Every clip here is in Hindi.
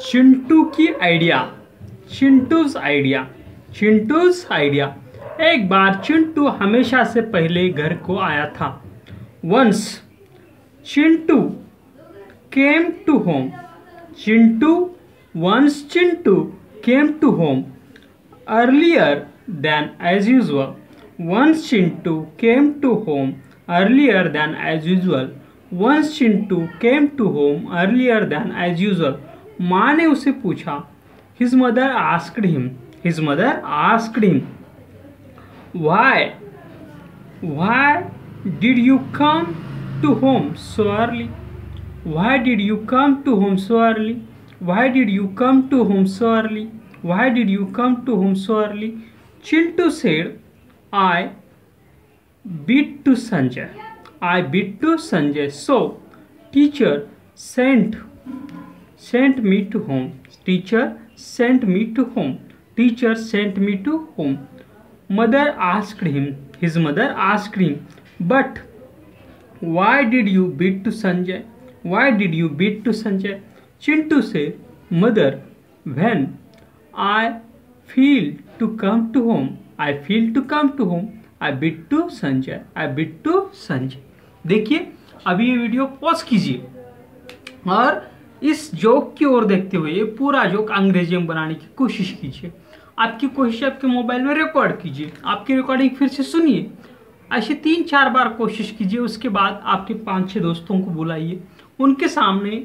चिंटू की आइडिया, चिंटू's आइडिया। एक बार चिंटू हमेशा से पहले घर को आया था। Once Chintu came to home, earlier than as usual, माँ ने उसे पूछा। His mother asked him, why did you come to home so early, Chintu said I beat to Sanjay. So teacher sent me to home. Mother asked him. But why did you beat to Sanjay? Chintu said, Mother, when I failed to come to home. I beat to Sanjay. देखिए अभी ये वीडियो पॉज कीजिए और इस जोक की ओर देखते हुए ये पूरा जोक अंग्रेजी में बनाने की कोशिश कीजिए। आपकी कोशिश आपके मोबाइल में रिकॉर्ड कीजिए, आपकी रिकॉर्डिंग फिर से सुनिए, ऐसे 3-4 बार कोशिश कीजिए। उसके बाद आपके 5-6 दोस्तों को बुलाइए, उनके सामने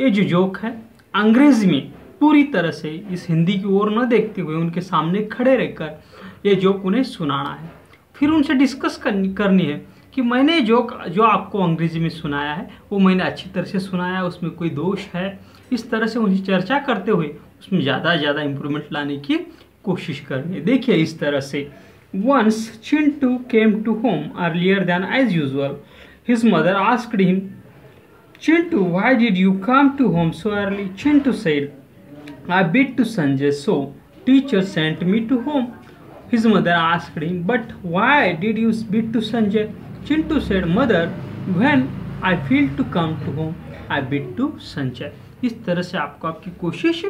ये जो जोक है अंग्रेजी में पूरी तरह से इस हिंदी की ओर न देखते हुए उनके सामने खड़े रहकर ये जोक उन्हें सुनाना है। फिर उनसे डिस्कस करनी है कि मैंने जोक जो आपको अंग्रेजी में सुनाया है वो मैंने अच्छी तरह से सुनाया है, उसमें कोई दोष है। इस तरह से उनसे चर्चा करते हुए उसमें ज़्यादा से ज़्यादा इम्प्रूवमेंट लाने की कोशिश करनी है। देखिए इस तरह से, once Chintu came to home earlier than as usual, his mother asked him, Chintu why did you come to home so early, Chintu said I beat to Sanjay so teacher sent me to home, his mother asked him, but why did you beat to Sanjay? Chintu said, Mother, when I failed to come to home, I beat to Sanjay. इस तरह से आपको आपकी कोशिश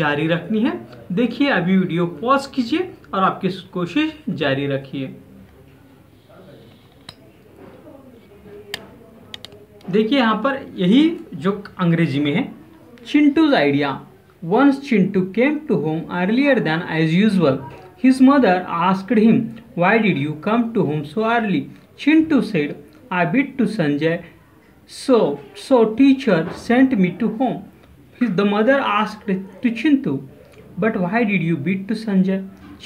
जारी रखनी है। देखिए अभी वीडियो पॉज कीजिए और आपकी कोशिश जारी रखिए। देखिए यहाँ पर यही जो अंग्रेजी में है, Chintu's idea. Once Chintu came to home earlier than as usual. His mother asked him, "Why did you come to home so early?" Chintu said, "I beat to Sanjay, so teacher sent me to home." The mother asked to Chintu, "But why did you beat to Sanjay?"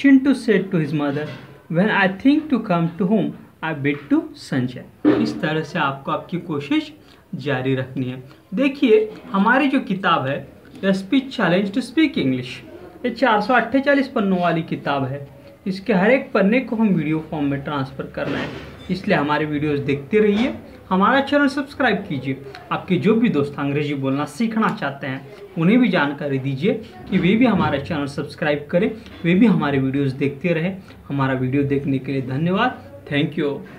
Chintu said to his mother, "When I think to come to home, I beat to Sanjay." इस तरह से आपको आपकी कोशिश जारी रखनी है। देखिए हमारी जो किताब है A Speech Challenge to Speak English, ये 448 पन्नों वाली किताब है। इसके हर एक पन्ने को हम वीडियो फॉर्म में ट्रांसफ़र करना है, इसलिए हमारे वीडियोस देखते रहिए, हमारा चैनल सब्सक्राइब कीजिए। आपके जो भी दोस्त अंग्रेजी बोलना सीखना चाहते हैं उन्हें भी जानकारी दीजिए कि वे भी हमारा चैनल सब्सक्राइब करें, वे भी हमारे वीडियोस देखते रहें। हमारा वीडियो देखने के लिए धन्यवाद, थैंक यू।